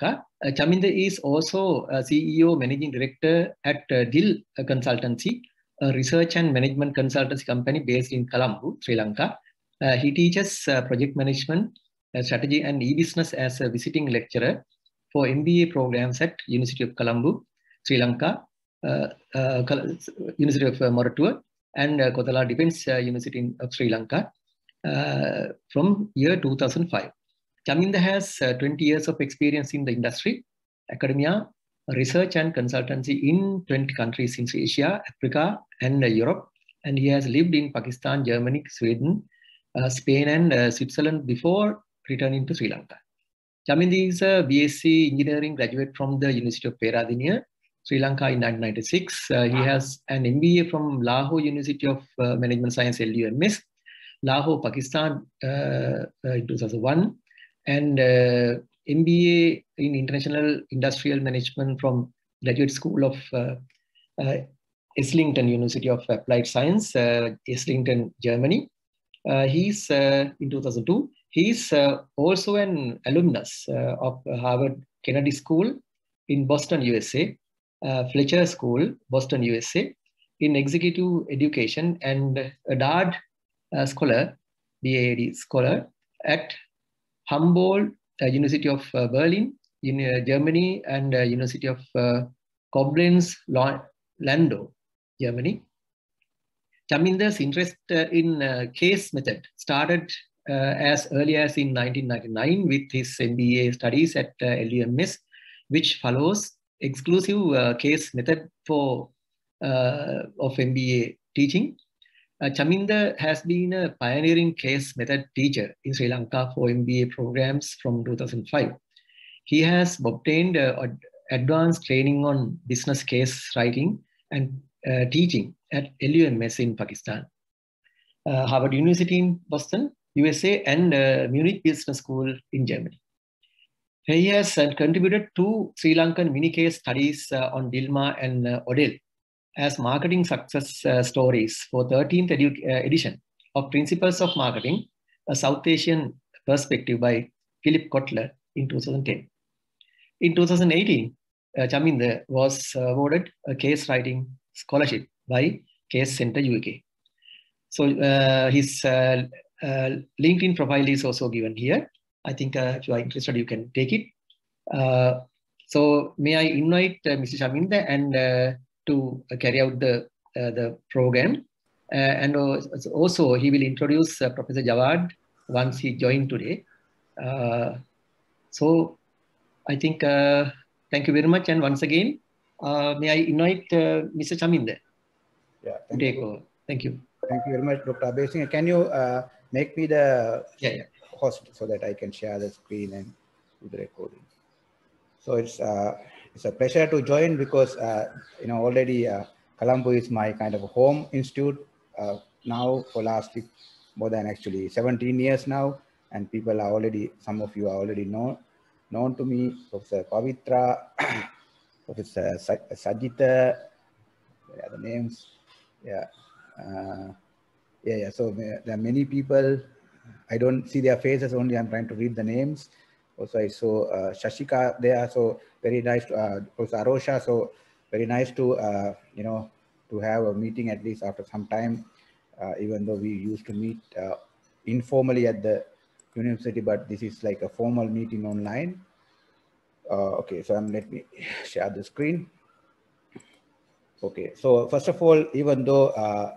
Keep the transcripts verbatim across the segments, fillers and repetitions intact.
Ka. Uh, Chaminda is also uh, C E O, Managing Director at uh, Dil Consultancy, a research and management consultancy company based in Colombo, Sri Lanka. Uh, he teaches uh, project management, uh, strategy and e-business as a visiting lecturer for M B A programs at University of Colombo, Sri Lanka, uh, uh, University of uh, Moratuwa, and uh, Kotala Defence uh, University of Sri Lanka uh, from year two thousand five. Chaminda has uh, twenty years of experience in the industry, academia, research and consultancy in twenty countries in Asia, Africa, and uh, Europe. And he has lived in Pakistan, Germany, Sweden, uh, Spain, and uh, Switzerland before returning to Sri Lanka. Chaminda is a B Sc engineering graduate from the University of Peradeniya, Sri Lanka in nineteen ninety-six. Uh, he has an M B A from Lahore University of uh, Management Science, L U M S, Lahore, Pakistan uh, in two thousand one, and uh, M B A in International Industrial Management from Graduate School of uh, uh, Islington University of Applied Science, uh, Islington, Germany. Uh, he's uh, in two thousand two. He's uh, also an alumnus uh, of Harvard Kennedy School in Boston, U S A, uh, Fletcher School, Boston, U S A, in Executive Education, and a Dard uh, Scholar, D A D Scholar, at Humboldt uh, University of uh, Berlin, in uh, Germany, and uh, University of uh, Koblenz-Landau, Germany. Chaminda's interest uh, in uh, case method started Uh, as early as in nineteen ninety-nine with his M B A studies at uh, L U M S, which follows exclusive uh, case method for uh, of M B A teaching. Uh, Chaminda has been a pioneering case method teacher in Sri Lanka for M B A programs from two thousand five. He has obtained uh, advanced training on business case writing and uh, teaching at L U M S in Pakistan, uh, Harvard University in Boston, U S A, and uh, Munich Business School in Germany. He has uh, contributed to Sri Lankan mini case studies uh, on Dilma and uh, Odel as marketing success uh, stories for thirteenth uh, edition of Principles of Marketing, a South Asian Perspective by Philip Kotler in two thousand ten. In two thousand eighteen, uh, Chaminda was awarded a case writing scholarship by Case Center U K. So uh, his uh, Uh, LinkedIn profile is also given here. I think uh, if you are interested, you can take it. Uh, so may I invite uh, Mister Chaminda and uh, to uh, carry out the uh, the program, uh, and uh, also he will introduce uh, Professor Jawad once he joined today. Uh, so I think uh, thank you very much, and once again uh, may I invite uh, Mister Chaminda yeah, to take over. Thank you. Thank you very much, Doctor Abeyasinghe. Can you Uh... make me the yeah, yeah. host so that I can share the screen and do the recording. So it's uh, it's a pleasure to join, because uh, you know already uh, Colombo is my kind of home institute uh, now for last more than actually seventeen years now, and people are already, some of you are already known known to me, Professor Kavithra, Professor Sajita, the other names, yeah. Uh, Yeah, yeah, so there are many people. I don't see their faces, only I'm trying to read the names. Also, I saw uh, Shashika there, so very nice to, uh, also Arusha, so very nice to, uh, you know, to have a meeting at least after some time, uh, even though we used to meet uh, informally at the university, but this is like a formal meeting online. Uh, okay, so um, let me share the screen. Okay, so first of all, even though uh,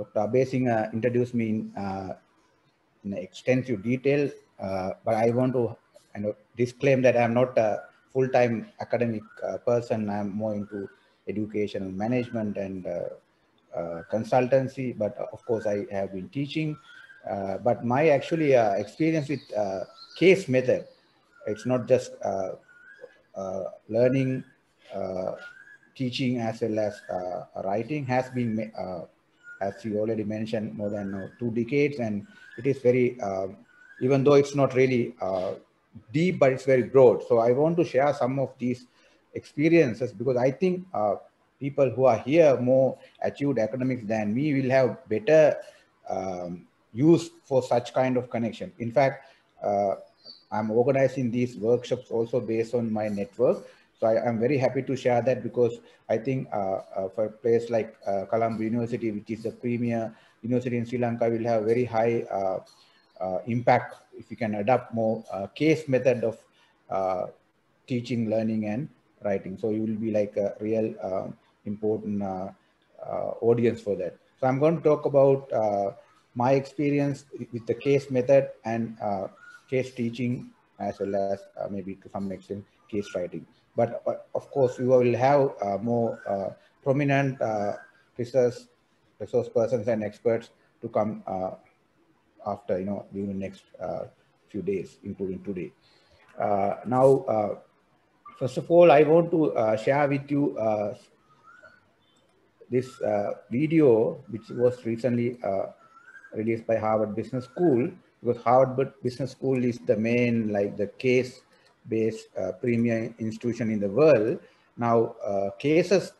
Doctor Abeyasinghe introduced me in, uh, in extensive detail, uh, but I want to I know, disclaim that I'm not a full-time academic uh, person. I'm more into educational management and uh, uh, consultancy, but of course I have been teaching. Uh, but my actually uh, experience with uh, case method, it's not just uh, uh, learning, uh, teaching as well as uh, writing, has been uh, as you already mentioned, more than uh, two decades, and it is very, uh, even though it's not really uh, deep, but it's very broad. So I want to share some of these experiences, because I think uh, people who are here more achieved academics than me will have better um, use for such kind of connection. In fact, uh, I'm organizing these workshops also based on my network. So I am very happy to share that, because I think uh, uh, for a place like uh, Colombo University, which is the premier university in Sri Lanka, will have very high uh, uh, impact if you can adopt more uh, case method of uh, teaching, learning and writing. So you will be like a real uh, important uh, uh, audience for that. So I'm going to talk about uh, my experience with the case method and uh, case teaching, as well as uh, maybe to some extent case writing. But uh, of course, we will have uh, more uh, prominent uh, resource, resource persons and experts to come uh, after, you know, during the next uh, few days, including today. Uh, now, uh, first of all, I want to uh, share with you uh, this uh, video, which was recently uh, released by Harvard Business School, because Harvard Business School is the main, like the case-based uh, premier institution in the world. Now, uh, cases,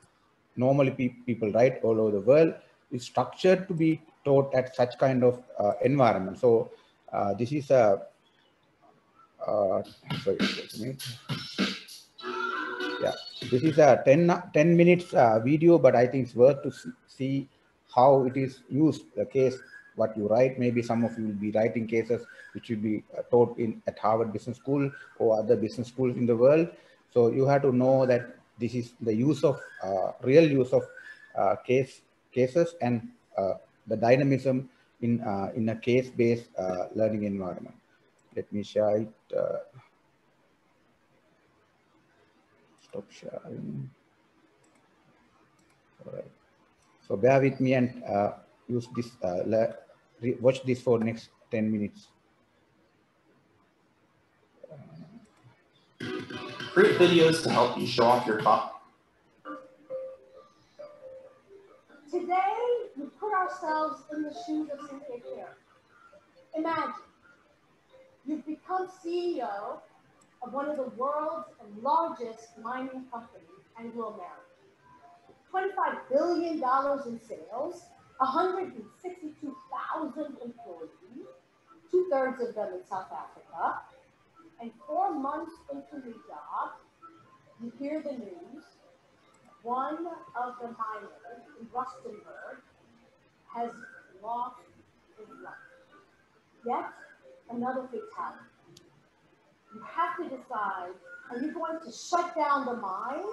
normally pe people write all over the world, is structured to be taught at such kind of uh, environment. So uh, this is a, uh, sorry, yeah, this is a ten, ten minutes uh, video, but I think it's worth to see how it is used, the case. What you write, maybe some of you will be writing cases which will be taught in at Harvard Business School or other business schools in the world. So you have to know that this is the use of uh, real use of uh, case cases and uh, the dynamism in uh, in a case-based uh, learning environment. Let me share it. Uh, stop sharing. All right. So bear with me and uh, use this. Uh, watch this for next ten minutes. Create videos to help you show off your top. Today, we put ourselves in the shoes of Cynthia Carroll. Imagine you've become C E O of one of the world's largest mining companies, Anglo American. twenty-five billion dollars in sales, one hundred sixty-two thousand employees, two-thirds of them in South Africa, and four months into your job, you hear the news, one of the miners in Rustenburg has lost his life. Yet another fatality. You have to decide, are you going to shut down the mine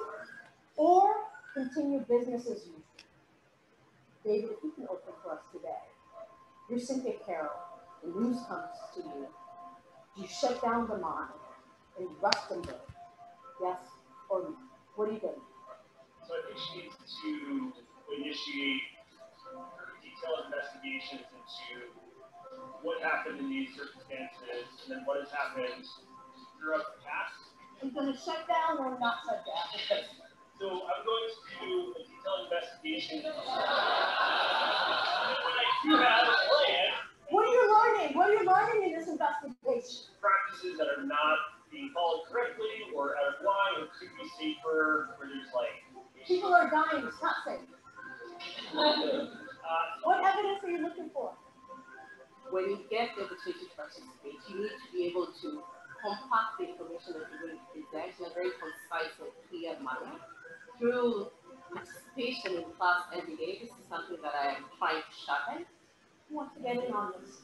or continue business as usual? David, if you can open for us today, you're Cynthia Carroll, the news comes to you, you shut down the mine in Rustenburg, yes or no? What do you think? So I think she needs to initiate detailed investigations into what happened in these circumstances, and then what has happened throughout the past. She's going to shut down or not shut down? So I'm going to do a detailed investigation. When I do have a plan. What are you learning? What are you learning in this investigation? Practices that are not being followed correctly or out of line or could be safer, where there's like... People are dying, it's not safe. uh, what evidence are you looking for? When you get the opportunity to participate, you need to be able to compact the information that you're going to present in a very concise and clear manner. Through participation in class every day, this is something that I am trying to sharpen. Who wants to get in on this?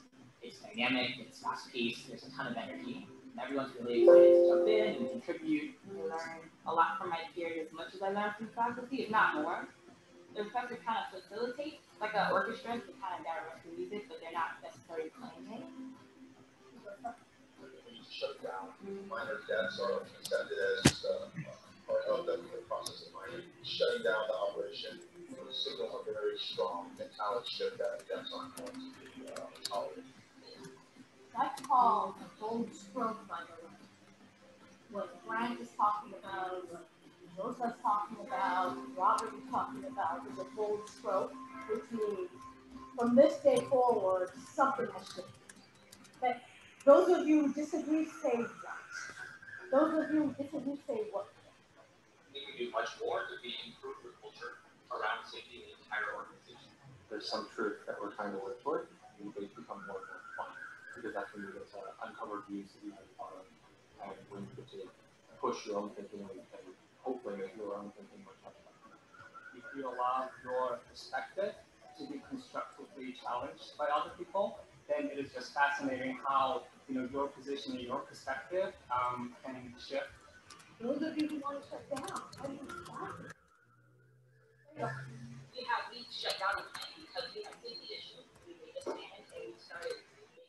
It's dynamic, it's fast-paced, there's a ton of energy. Everyone's really excited to jump in and contribute. I learn a lot from my peers, as much as I learn from faculty, if not more. The professor kind of facilitates, like an orchestra, they kind of direct the music, but they're not necessarily playing it. Shut down minor deaths are presented as uh, or held up in the process of mining. Shutting down the operation signals a very strong mentality shift that deaths aren't going to be uh, tolerated. That's called a bold stroke, by the way. What Frank is talking about, what Rosa's talking about, Robert is talking about is a bold stroke, which means from this day forward, something has shifted. But those of you who disagree say what? Those of you who disagree say what? I think we do much more to be improved with culture around safety in the entire organization. There's some truth that we're trying to work toward, and we become more and more fun, because that's when we get to uncover views that we haven't thought of. your own thinking and, and hopefully that your own thinking will touch on it. If you allow your perspective to be constructively challenged by other people, then it is just fascinating how, you know, your position and your perspective um, can shift. Those of you who want to shut down, how do you respond? Yeah. We have we shut down the plan because we have big issues. We made a stand and we started making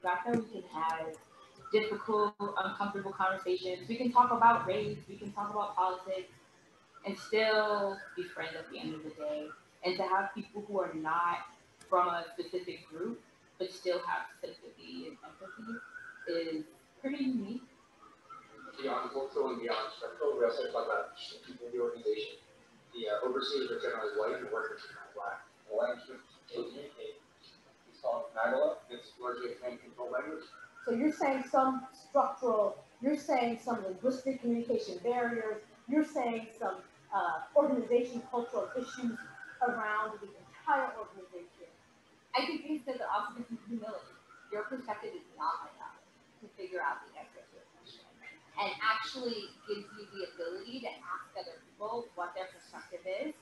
That's how we can have difficult, uncomfortable conversations. We can talk about race, we can talk about politics, and still be friends at the end of the day. And to have people who are not from a specific group, but still have sympathy and empathy is pretty unique. Beyond cultural and beyond structural, we also talk about people in the organization. The uh, overseers are generally white, and workers are generally black. The language is called Magala. It's largely a command-control language. So you're saying some structural, you're saying some linguistic communication barriers, you're saying some uh, organization cultural issues around the entire organization. I think these are the opposite of humility. Your perspective is not like that to figure out the exit. And actually gives you the ability to ask other people what their perspective is.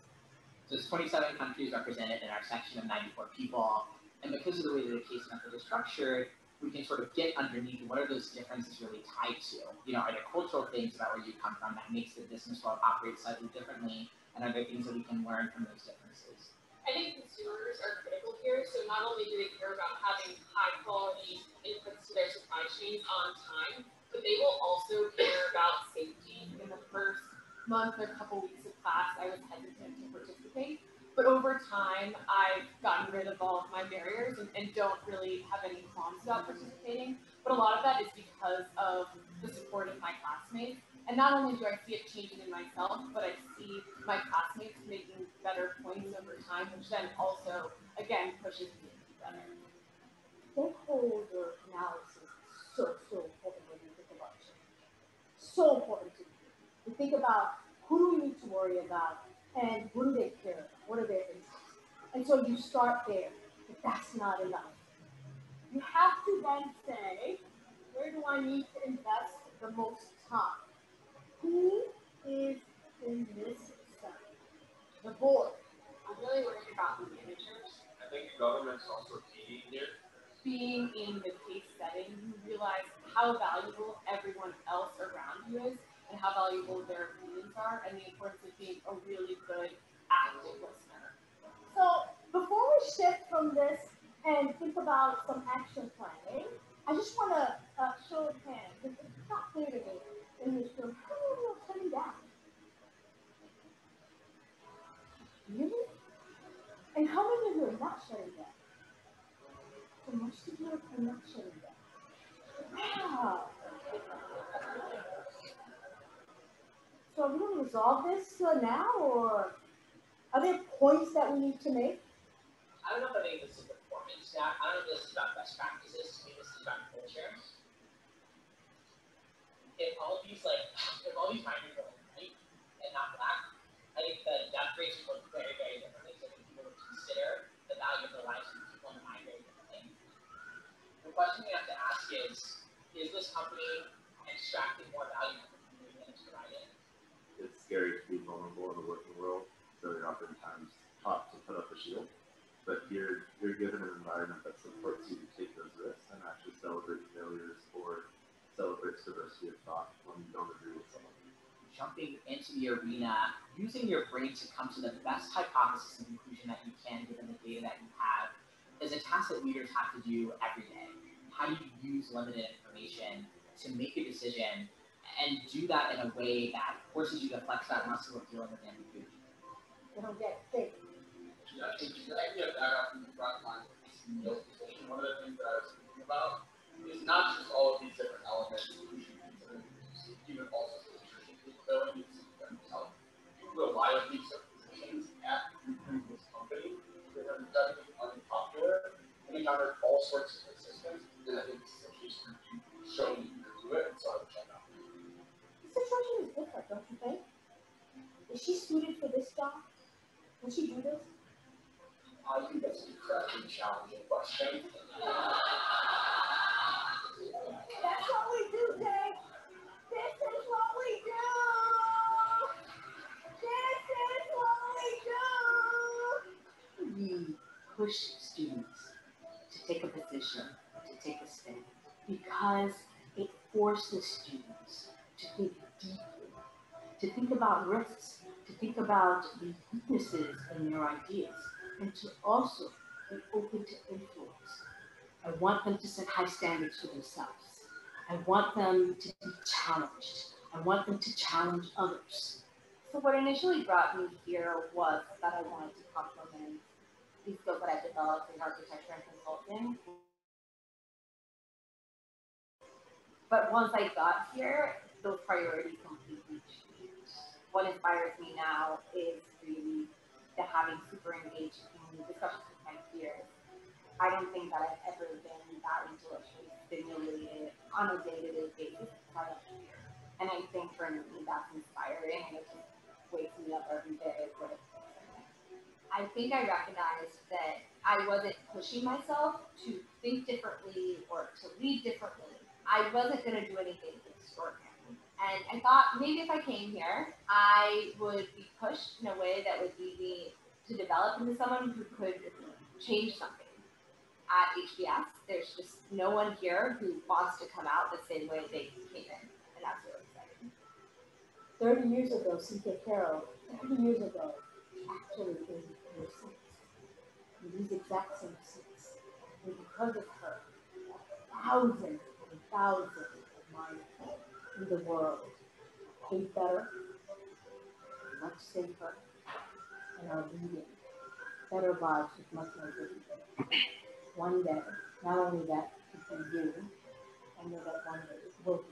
So it's twenty-seven countries represented in our section of ninety-four people. And because of the way that the case method is structured, we can sort of get underneath what are those differences really tied to. You know, are there cultural things about where you come from that makes the business world operate slightly differently? And are there things that we can learn from those differences? I think consumers are critical here. So not only do they care about having high quality inputs to their supply chains on time, but they will also care about safety. In the first month or couple weeks of class, I was hesitant to participate. But over time, I've gotten rid of all of my barriers and, and don't really have any qualms about participating. But a lot of that is because of the support of my classmates. And not only do I see it changing in myself, but I see my classmates making better points over time, which then also, again, pushes me to be better. Stakeholder analysis is so, so important. So important to me. We think about who do we need to worry about and what do they care about? What are their interests? And so you start there, but that's not enough. You have to then say, where do I need to invest the most time? Who is in this study? The board. I'm really worried about the managers. I think the government's also key here. Being in the case setting, you realize how valuable everyone else around you is and how valuable their opinions are and the importance of being a really good, active listener. So before we shift from this and think about some action planning, I just want to uh, show of hands, because it's not clear to me in this room, how many are coming down? Really? And how many of you are not shutting down? Most of your connection. Wow. So are we going to resolve this uh, now, or are there points that we need to make? I don't know if I think this is performance now. I don't know if this is about best practices. I mean, this is about culture. If all of these, like, if all these minors are white and not black, I think the death rates look very, very differently. So I think people would consider the value of their lives and people in mind. The question we have to ask is, is this company extracting more value from the community than it's providing? It's scary to be vulnerable in the working world, so you're oftentimes taught to put up a shield. But here, you're given an environment that supports you to take those risks and actually celebrate failures or celebrate diversity of thought when you don't agree with someone. Jumping into the arena, using your brain to come to the best hypothesis and conclusion that you can given the data that you have is a task that leaders have to do every day. How do you use limited information to make a decision and do that in a way that forces you to flex that muscle of dealing with ambiguity? You don't get sick. Yeah, I think the idea of that often brought to mind. One of the things that I was thinking about is not just all of these different elements you should consider, even also the nutrition capabilities themselves. You rely on these positions at this company. They're going to be unpopular. We encountered all sorts of systems, and I think this is interesting to show you can do it, and so I would check out. The situation is different, don't you think? Is she suited for this job? Would she do this? I think that's an incredibly challenging question. That's what we do, Dave. push students to take a position, to take a stand, because it forces students to think deeply, to think about risks, to think about the weaknesses in your ideas, and to also be open to influence. I want them to set high standards for themselves. I want them to be challenged. I want them to challenge others. So what initially brought me here was that I wanted to complement the skills that I developed in architecture and consulting. But once I got here, those priorities completely changed. What inspires me now is really the having super engaged in discussions with my peers. I don't think that I've ever been that intellectually stimulated on a day-to-day basis prior to here. And I think for me, that's inspiring, and it just wakes me up every day. I think I recognized that I wasn't pushing myself to think differently or to lead differently. I wasn't going to do anything extraordinary. And I thought maybe if I came here, I would be pushed in a way that would lead me to develop into someone who could change something. At H B S, there's just no one here who wants to come out the same way they came in. And that's really exciting. thirty years ago, Cynthia Carroll, thirty years ago, actually in your seats, in these exact same seats, and because of her, thousands and thousands of minds in the world paid better, much safer, and are leading better lives with much more dignity. One day, not only that, it can you, I know that one day it will be.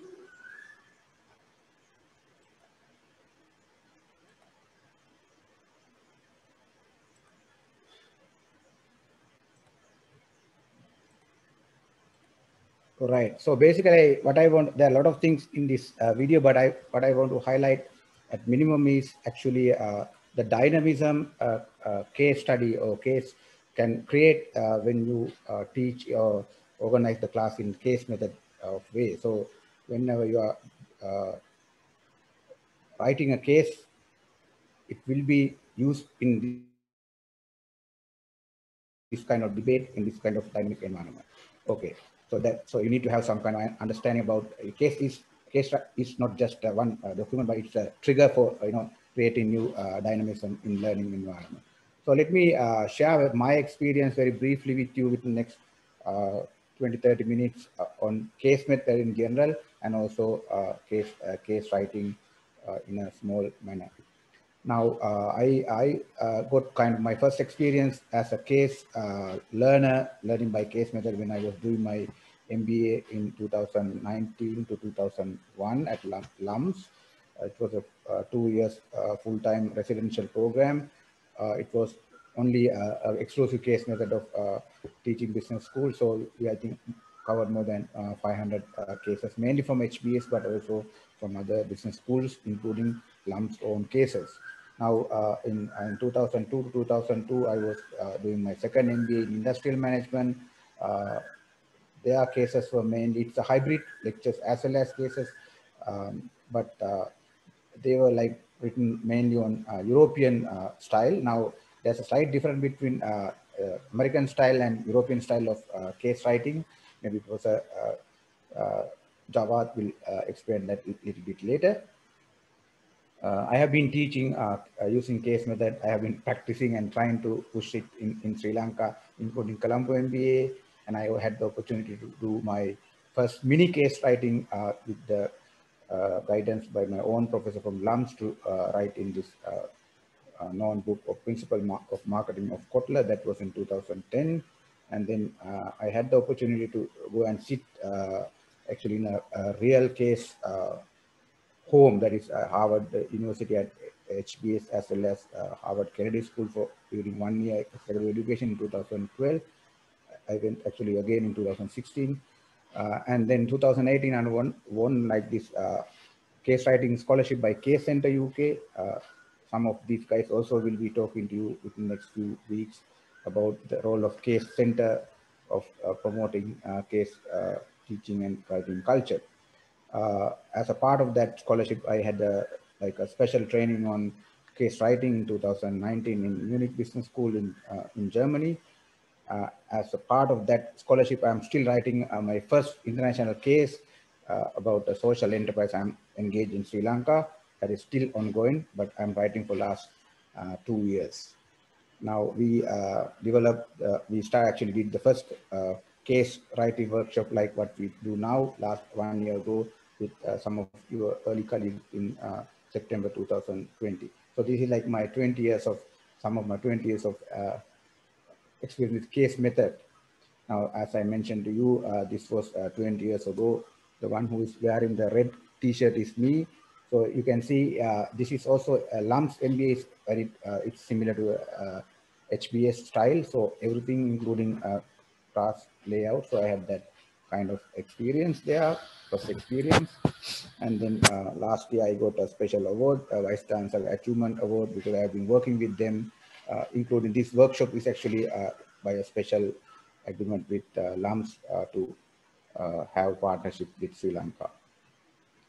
Right. So basically, what I want, there are a lot of things in this uh, video, but I what I want to highlight at minimum is actually uh, the dynamism uh, uh, case study or case can create uh, when you uh, teach or organize the class in case method of way. So whenever you are uh, writing a case, it will be used in this kind of debate, in this kind of dynamic environment. Okay. So that so you need to have some kind of understanding about uh, case is case is not just uh, one uh, document, but it's a trigger for you know creating new uh, dynamism in learning environment. So let me uh, share my experience very briefly with you within the next uh, twenty to thirty minutes uh, on case method in general and also uh, case uh, case writing uh, in a small manner. Now uh, I I uh, got kind of my first experience as a case uh, learner, learning by case method when I was doing my M B A in two thousand nineteen to two thousand one at L U M S. Uh, it was a uh, two years uh, full-time residential program. Uh, it was only an exclusive case method of uh, teaching business school. So we I think covered more than uh, five hundred uh, cases, mainly from H B S, but also from other business schools, including L U M S own cases. Now, uh, in, in two thousand two to two thousand two, I was uh, doing my second M B A in industrial management. Uh, their cases were mainly, it's a hybrid lectures as well as cases, um, but uh, they were like written mainly on uh, European uh, style. Now, there's a slight difference between uh, uh, American style and European style of uh, case writing. Maybe Professor uh, uh, Jawad will uh, explain that a little bit later. Uh, I have been teaching uh, uh, using case method. I have been practicing and trying to push it in, in Sri Lanka, including Colombo M B A. And I had the opportunity to do my first mini case writing uh, with the uh, guidance by my own professor from L U M S to uh, write in this uh, uh, known book of Principles of Marketing of Kotler. That was in two thousand ten. And then uh, I had the opportunity to go and sit uh, actually in a, a real case uh, home, that is uh, Harvard University at H B S as well as uh, Harvard Kennedy School for during one year secondary education in two thousand twelve. I went actually again in two thousand sixteen, uh, and then two thousand eighteen and won won like this uh, case writing scholarship by Case Center U K. Uh, some of these guys also will be talking to you within the next few weeks about the role of Case Center of uh, promoting uh, case uh, teaching and writing culture. Uh, as a part of that scholarship, I had a, like a special training on case writing in two thousand nineteen in Munich Business School in uh, in Germany, Uh, as a part of that scholarship, I'm still writing uh, my first international case uh, about a social enterprise I'm engaged in Sri Lanka. That is still ongoing, but I'm writing for last uh, two years. Now we uh, developed, uh, we start actually did the first uh, case writing workshop like what we do now last one year ago with uh, some of your early colleagues in uh, September two thousand twenty. So this is like my twenty years of, some of my twenty years of uh, experience with case method. Now, as I mentioned to you, uh, this was uh, twenty years ago. The one who is wearing the red t-shirt is me. So you can see uh, this is also a L A M S M B A, but it, uh, it's similar to uh, H B S style. So everything including uh, class layout. So I have that kind of experience there, first experience. And then uh, last year I got a special award, a Vice Chancellor Achievement Award, because I have been working with them, uh, including this workshop is actually uh, by a special agreement with uh, L A M S uh, to uh, have partnership with Sri Lanka.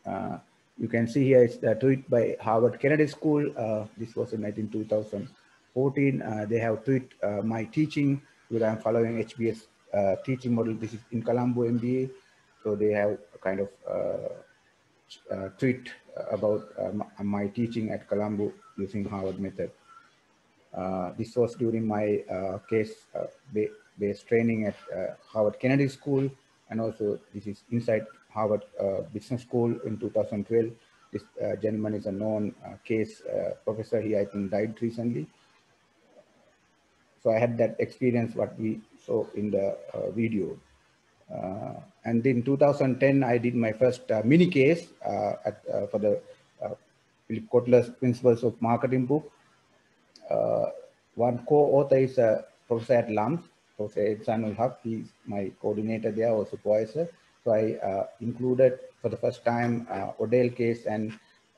Uh, You can see here it's a tweet by Harvard Kennedy School. Uh, this was in I think two thousand fourteen. Uh, they have tweet uh, my teaching, where I'm following H B S uh, teaching model. This is in Colombo M B A. So they have a kind of uh, uh, tweet about uh, my teaching at Colombo using Harvard method. Uh, this was during my uh, case-based training at uh, Harvard Kennedy School. And also this is inside Harvard uh, Business School in two thousand twelve. This uh, gentleman is a known uh, case uh, professor. He, I think, died recently. So I had that experience, what we saw in the uh, video. Uh, and in two thousand ten, I did my first uh, mini case uh, at, uh, for the uh, Philip Kotler's Principles of Marketing book. Uh, one co-author is a professor at L A M S, Professor Ahsanullah. He's my coordinator there, also supervisor. So I uh, included for the first time uh, Odel case and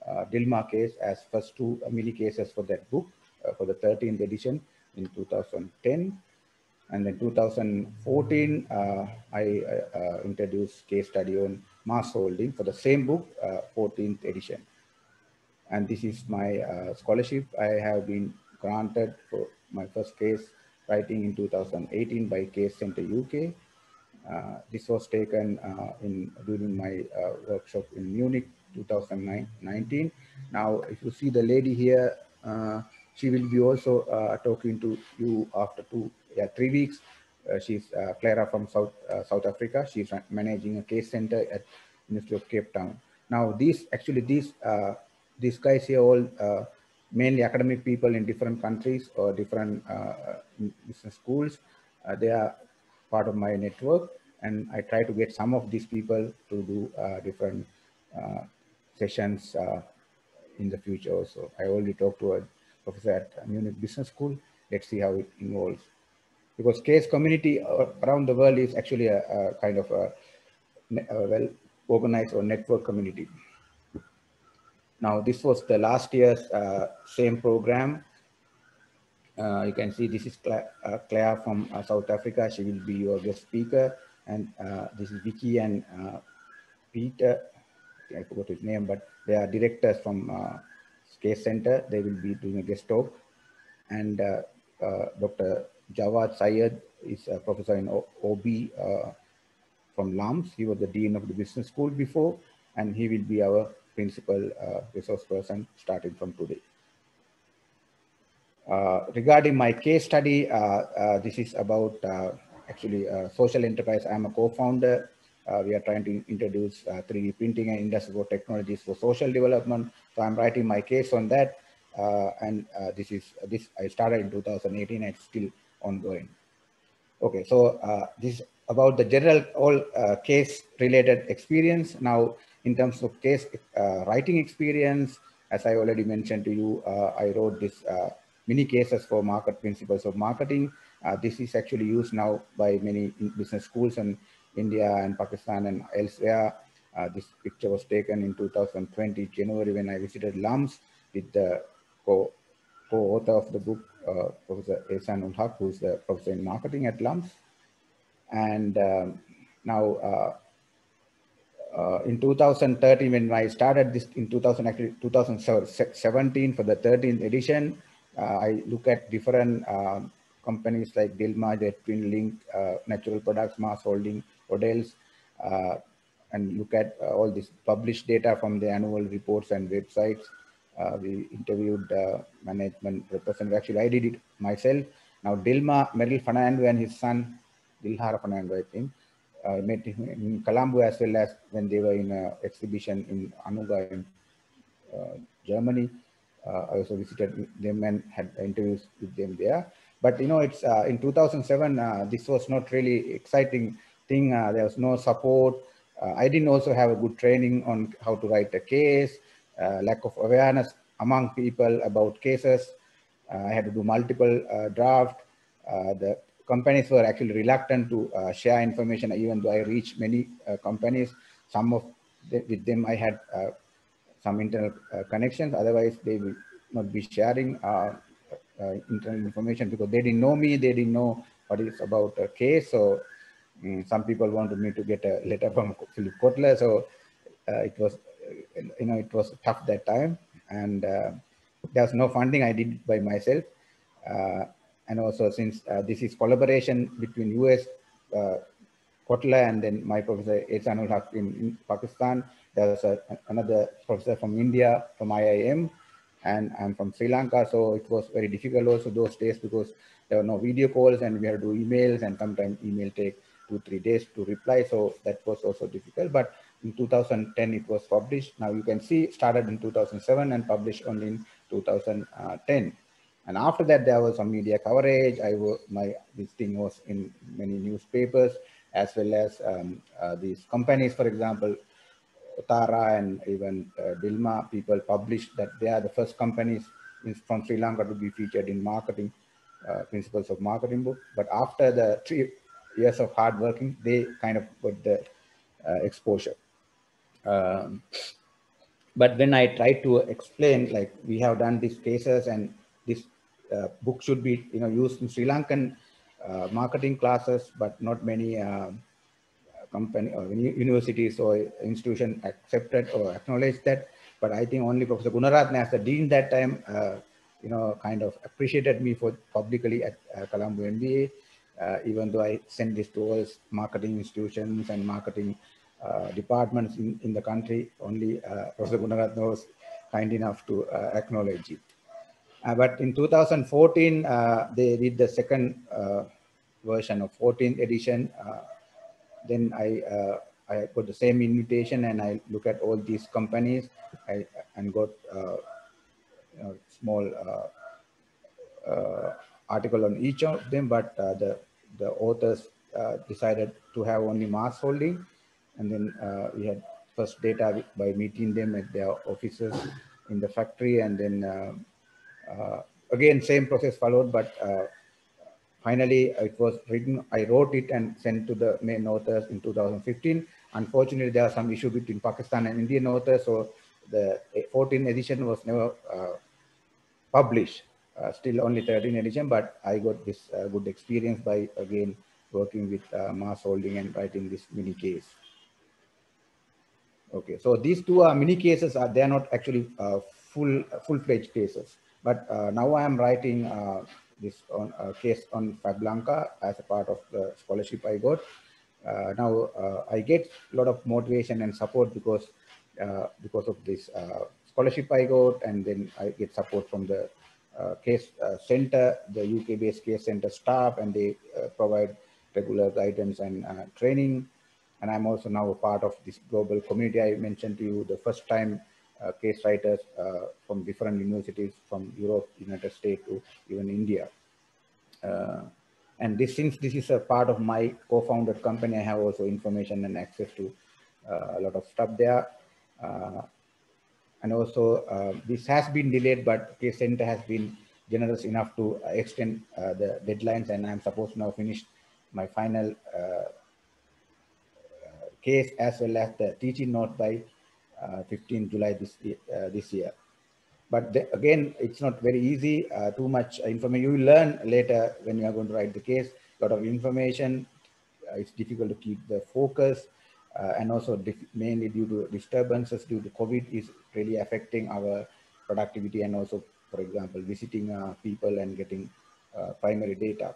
uh, Dilma case as first two mini cases for that book uh, for the thirteenth edition in two thousand ten. And then two thousand fourteen, uh, I uh, introduced case study on Mass Holding for the same book, uh, fourteenth edition. And this is my uh, scholarship. I have been granted for my first case writing in two thousand eighteen by Case Center U K. Uh, this was taken uh, in during my uh, workshop in Munich two thousand nineteen. Now, if you see the lady here, uh, she will be also uh, talking to you after two, yeah, three weeks. Uh, she's uh, Clara from South uh, South Africa. She's managing a case center at University of Cape Town. Now, these actually these uh, these guys here all uh, mainly academic people in different countries or different uh, business schools. Uh, they are part of my network, and I try to get some of these people to do uh, different uh, sessions uh, in the future also. I already talked to a professor at Munich Business School. Let's see how it evolves. Because case community around the world is actually a, a kind of a, a well-organized or network community. Now, this was the last year's uh, same program. Uh, you can see this is Cla uh, Claire from uh, South Africa. She will be your guest speaker. And uh, this is Vicky and uh, Peter. I forgot his name, but they are directors from uh, Case Center. They will be doing a guest talk. And uh, uh, Doctor Jawad Syed is a professor in O B uh, from L A M S. He was the dean of the business school before, and he will be our principal uh, resource person starting from today. Uh, regarding my case study, uh, uh, this is about uh, actually uh, social enterprise. I'm a co-founder. Uh, we are trying to introduce uh, three D printing and industrial technologies for social development. So I'm writing my case on that. Uh, and uh, this is this I started in two thousand eighteen and it's still ongoing. Okay, so uh, this is about the general all uh, case related experience. Now, in terms of case uh, writing experience, as I already mentioned to you, uh, I wrote this uh, many cases for market principles of marketing. Uh, this is actually used now by many business schools in India and Pakistan and elsewhere. Uh, this picture was taken in two thousand twenty, January, when I visited L A M S with the co- co-author of the book, uh, Professor Ahsanullah, who's the professor in marketing at L A M S. And um, now uh, uh, in two thousand thirteen, when I started this in two thousand, actually, twenty seventeen for the thirteenth edition, Uh, I look at different uh, companies like Dilma, the Twinlink, uh, Natural Products, Mass Holding, Odels, uh, and look at uh, all this published data from the annual reports and websites. Uh, we interviewed uh, management representative. Actually, I did it myself. Now, Dilma, Meril Fernando and his son, Dilhara Fernando, I think, I uh, met him in Colombo as well as when they were in an exhibition in Anuga in uh, Germany. Uh, I also visited them and had interviews with them there. But you know, it's uh, in two thousand seven, uh, this was not really exciting thing. Uh, there was no support. Uh, I didn't also have a good training on how to write a case, uh, lack of awareness among people about cases. Uh, I had to do multiple uh, drafts. Uh, the companies were actually reluctant to uh, share information, even though I reached many uh, companies. Some of the, with them I had uh, some internal uh, connections, otherwise they will not be sharing uh, uh, internal information because they didn't know me, they didn't know what is about a case. So um, some people wanted me to get a letter from Philip Kotler. So uh, it was, you know, it was tough that time. And uh, there was no funding, I did it by myself. Uh, and also since uh, this is collaboration between U S, uh, Kotler, and then my professor Ahsanullah in, in Pakistan. There's a, another professor from India, from I I M, and I'm from Sri Lanka. So it was very difficult also those days because there were no video calls and we had to do emails, and sometimes email take two, three days to reply. So that was also difficult. But in two thousand ten, it was published. Now you can see it started in two thousand seven and published only in two thousand ten. And after that, there was some media coverage. I was, my, this thing was in many newspapers, as well as um, uh, these companies, for example, Tara and even uh, Dilma, people published that they are the first companies in, from Sri Lanka to be featured in marketing, uh, Principles of Marketing book. But after the three years of hard working, they kind of got the uh, exposure. Um, but when I tried to explain, like we have done these cases and this uh, book should be, you know, used in Sri Lankan uh, marketing classes, but not many uh, company or universities or institution accepted or acknowledged that. But I think only Professor Gunaratne as the dean that time, uh, you know, kind of appreciated me for publicly at uh, Colombo M B A, uh, even though I sent this to all marketing institutions and marketing uh, departments in, in the country, only uh, Professor Gunaratne was kind enough to uh, acknowledge it. Uh, but in two thousand fourteen, uh, they did the second uh, version of fourteenth edition. Uh, Then I uh, I got the same invitation, and I look at all these companies, I, and got uh, you know, small uh, uh, article on each of them. But uh, the the authors uh, decided to have only Mass Holding, and then uh, we had first data by meeting them at their offices in the factory, and then uh, uh, again same process followed, but. Uh, Finally, it was written, I wrote it and sent to the main authors in two thousand fifteen. Unfortunately, there are some issues between Pakistan and Indian authors, so the fourteenth edition was never uh, published, uh, still only thirteenth edition, but I got this uh, good experience by, again, working with uh, Mass Holding and writing this mini case. Okay, so these two are mini cases, are, they are not actually uh, full, full-fledged cases, but uh, now I am writing uh, this on a uh, case on Fablanca as a part of the scholarship I got. Uh, now uh, I get a lot of motivation and support because uh, because of this uh, scholarship I got, and then I get support from the uh, case uh, center, the U K-based case center staff, and they uh, provide regular guidance and uh, training. And I'm also now a part of this global community I mentioned to you, the first time Uh, case writers uh, from different universities from Europe, United States to even India. Uh, and this, since this is a part of my co-founded company, I have also information and access to uh, a lot of stuff there. Uh, and also uh, this has been delayed, but Case Center has been generous enough to extend uh, the deadlines, and I'm supposed to now finish my final uh, case as well as the teaching note by Uh, fifteenth July this uh, this year. But the, again, it's not very easy, uh, too much information. You will learn later when you are going to write the case, a lot of information. Uh, it's difficult to keep the focus, uh, and also mainly due to disturbances due to COVID is really affecting our productivity, and also, for example, visiting uh, people and getting uh, primary data.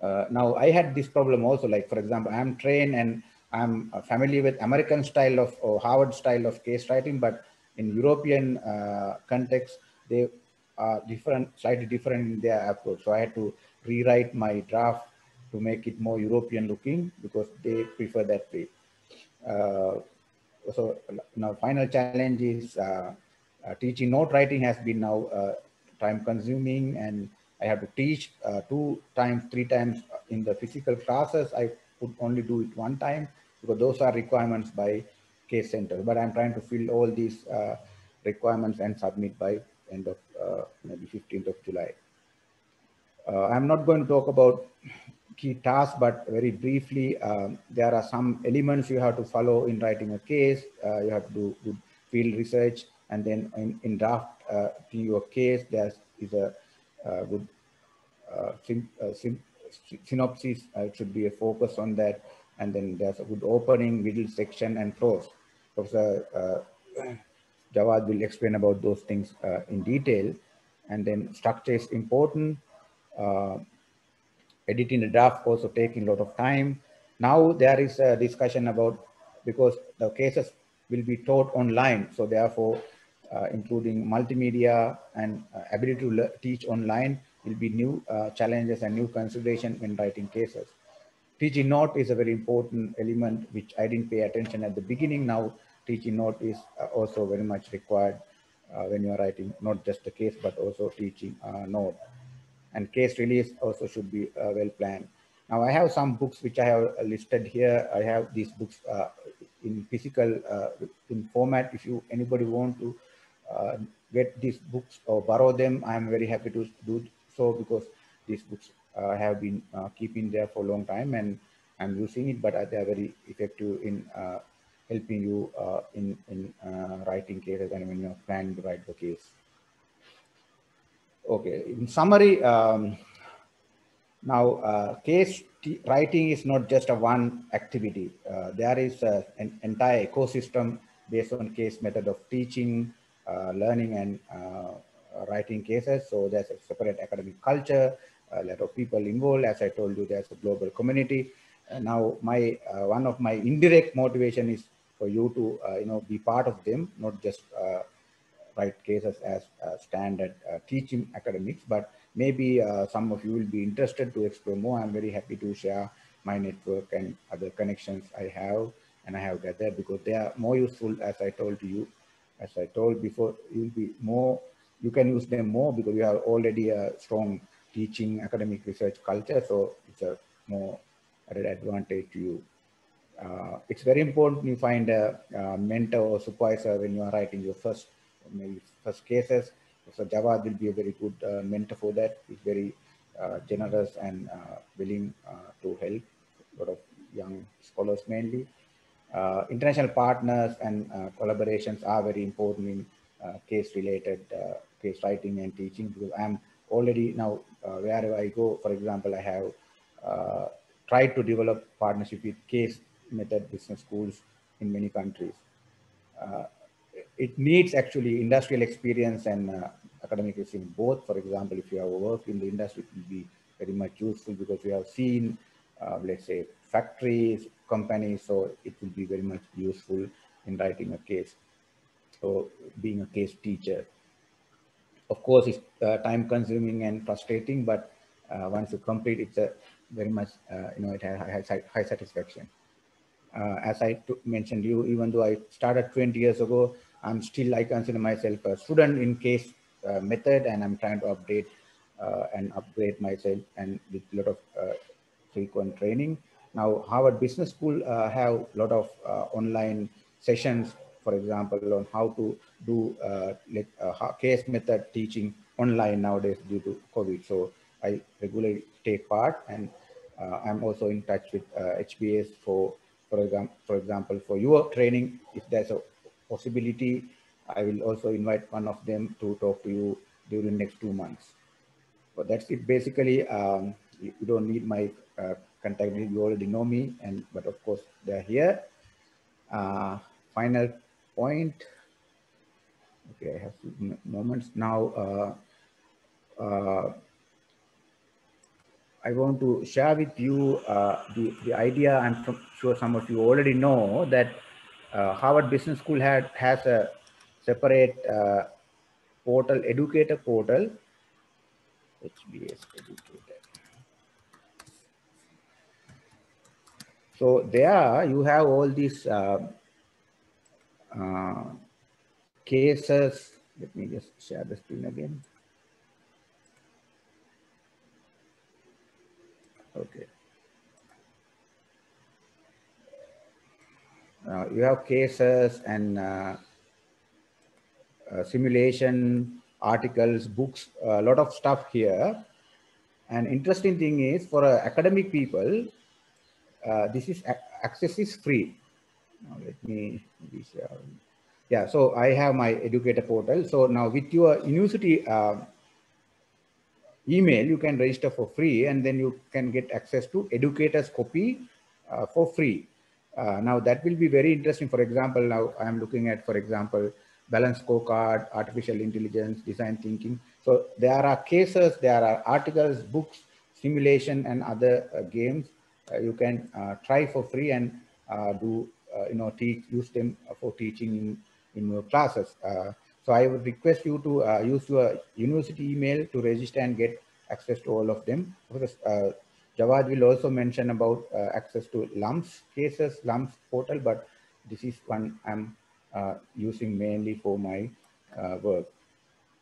Uh, now I had this problem also, like for example, I am trained and I'm familiar with American style of or Harvard style of case writing, but in European uh, context, they are different, slightly different in their approach. So I had to rewrite my draft to make it more European looking because they prefer that way. Uh, so now final challenge is uh, uh, teaching note writing has been now uh, time consuming, and I have to teach uh, two times, three times in the physical classes. I could only do it one time because those are requirements by Case Center. But I'm trying to fill all these uh, requirements and submit by end of uh, maybe fifteenth of July. Uh, I'm not going to talk about key tasks, but very briefly, um, there are some elements you have to follow in writing a case. Uh, you have to do good field research, and then in, in draft uh, to your case, there is a uh, good uh, sim, uh, sim, synopsis. Uh, it should be a focus on that, and then there's a good opening, middle section, and close. Professor uh, Jawad will explain about those things uh, in detail, and then structure is important. Uh, editing the draft also taking a lot of time. Now there is a discussion about, because the cases will be taught online, so therefore uh, including multimedia and uh, ability to teach online will be new uh, challenges and new consideration when writing cases. Teaching note is a very important element which I didn't pay attention at the beginning. Now teaching note is also very much required uh, when you are writing not just the case but also teaching uh, note. And case release also should be uh, well planned. Now I have some books which I have listed here. I have these books uh, in physical uh, in format. If you anybody want to uh, get these books or borrow them, I am very happy to do so because these books uh, have been uh, keeping there for a long time and I'm using it. But they are very effective in uh, helping you uh, in in uh, writing cases and when you are planning to write the case. Okay, in summary, um, now uh, case writing is not just a one activity. Uh, there is a, an entire ecosystem based on case method of teaching, uh, learning and uh, writing cases. So there's a separate academic culture, a lot of people involved. As I told you, there's a global community. And now my uh, one of my indirect motivation is for you to uh, you know, be part of them, not just uh, write cases as uh, standard uh, teaching academics, but maybe uh, some of you will be interested to explore more. I'm very happy to share my network and other connections I have and I have gathered because they are more useful, as I told you, as I told before, you'll be more, you can use them more because you have already a strong teaching academic research culture. So it's a more added advantage to you. Uh, it's very important you find a, a mentor or supervisor when you are writing your first maybe first cases. So Jawad will be a very good uh, mentor for that. He's very uh, generous and uh, willing uh, to help a lot of young scholars mainly. Uh, international partners and uh, collaborations are very important in uh, case-related uh, case writing and teaching because I'm already now uh, wherever I go, for example, I have uh, tried to develop partnership with case method business schools in many countries. Uh, It needs actually industrial experience and uh, academic experience both. For example, if you have worked in the industry, it will be very much useful because you have seen, uh, let's say, factories, companies, so it will be very much useful in writing a case or being a case teacher. Of course, it's uh, time consuming and frustrating, but uh, once you complete, it's a very much, uh, you know, it has high satisfaction. Uh, as I mentioned you, even though I started twenty years ago, I'm still, I consider myself a student in case uh, method, and I'm trying to update uh, and upgrade myself and with a lot of uh, frequent training. Now, Harvard Business School uh, have a lot of uh, online sessions, for example, on how to do uh, like, uh, case method teaching online nowadays due to COVID. So I regularly take part, and uh, I'm also in touch with uh, H B S for, for example, for example, for your training, if there's a possibility, I will also invite one of them to talk to you during next two months. But that's it basically. Um, you, you don't need my uh, contact, you already know me, and but of course they're here. Uh, final point. Okay, I have few moments now. Uh, uh, I want to share with you uh, the, the idea. I'm sure some of you already know that uh, Harvard Business School had, has a separate uh, portal, educator portal, H B S educator. So there you have all these uh, uh, cases. Let me just share the screen again. Okay. Uh, you have cases and uh, uh, simulation, articles, books, a lot of stuff here. And interesting thing is for uh, academic people, uh, this is access is free. Now let me share. Yeah, so I have my educator portal. So now with your university uh, email, you can register for free, and then you can get access to educators copy uh, for free. Uh, now that will be very interesting. For example, now I'm looking at, for example, balance scorecard, artificial intelligence, design thinking. So there are cases, there are articles, books, simulation, and other uh, games uh, you can uh, try for free and uh, do uh, you know teach use them for teaching in, in your classes. Uh, So I would request you to uh, use your university email to register and get access to all of them. Because, uh, Jawad will also mention about uh, access to L U M S cases, L U M S portal, but this is one I'm uh, using mainly for my uh, work.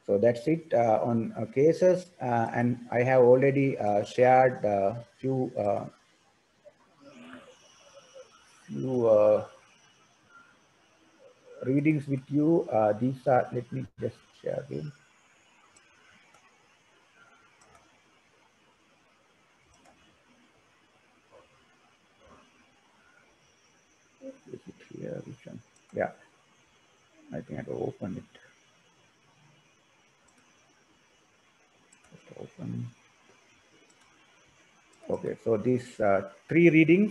So that's it uh, on uh, cases. Uh, and I have already uh, shared a uh, few, uh, few uh, readings with you. Uh, these are, let me just share them. Is it here? Which one? Yeah, I think I have to open it. Just open. Okay, so these uh, three readings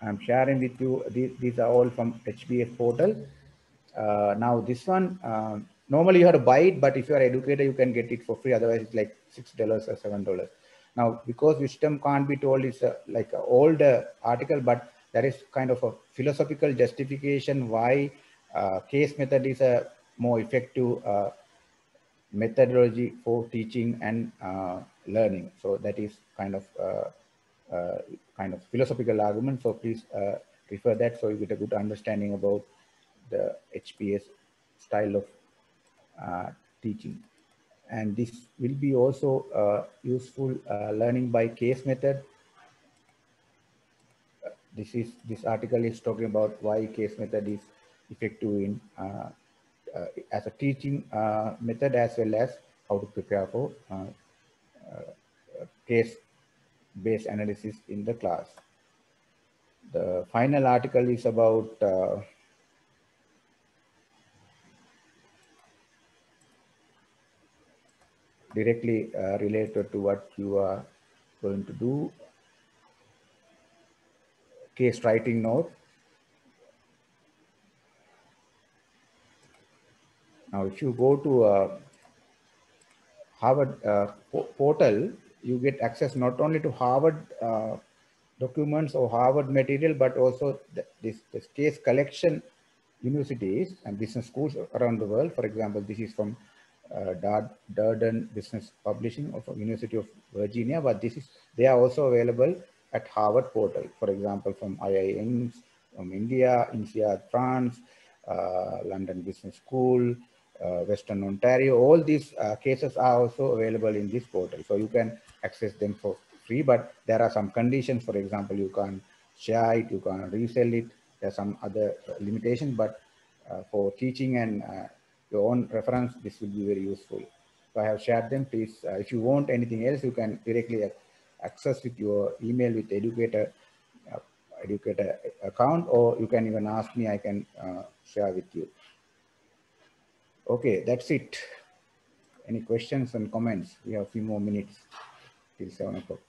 I'm sharing with you. These, these are all from H B S portal. Uh, now this one, uh, normally you have to buy it, but if you are an educator, you can get it for free. Otherwise it's like six dollars or seven dollars. Now, because wisdom can't be told, it's a, like an old uh, article, but there is kind of a philosophical justification why uh, case method is a more effective uh, methodology for teaching and uh, learning. So that is kind of, uh, Uh, kind of philosophical argument. So please uh, refer that so you get a good understanding about the H B S style of uh, teaching. And this will be also uh, useful uh, learning by case method. This is this article is talking about why case method is effective in uh, uh, as a teaching uh, method, as well as how to prepare for uh, uh, case based analysis in the class. The final article is about uh, directly uh, related to what you are going to do. Case writing note. Now, if you go to uh, Harvard uh, portal, you get access not only to Harvard uh, documents or Harvard material, but also the, this, this case collection universities and business schools around the world. For example, this is from uh, Durden Business Publishing of University of Virginia, but this is, they are also available at Harvard portal. For example, from I I M, from India, INSEAD, France, uh, London Business School, Uh, Western Ontario, all these uh, cases are also available in this portal. So you can access them for free, but there are some conditions. For example, you can't share it, you can't resell it. There are some other limitations, but uh, for teaching and uh, your own reference, this will be very useful. So I have shared them. Please, uh, if you want anything else, you can directly access with your email with educator, uh, educator account, or you can even ask me, I can uh, share with you. Okay, that's it. Any questions and comments? We have a few more minutes till seven o'clock.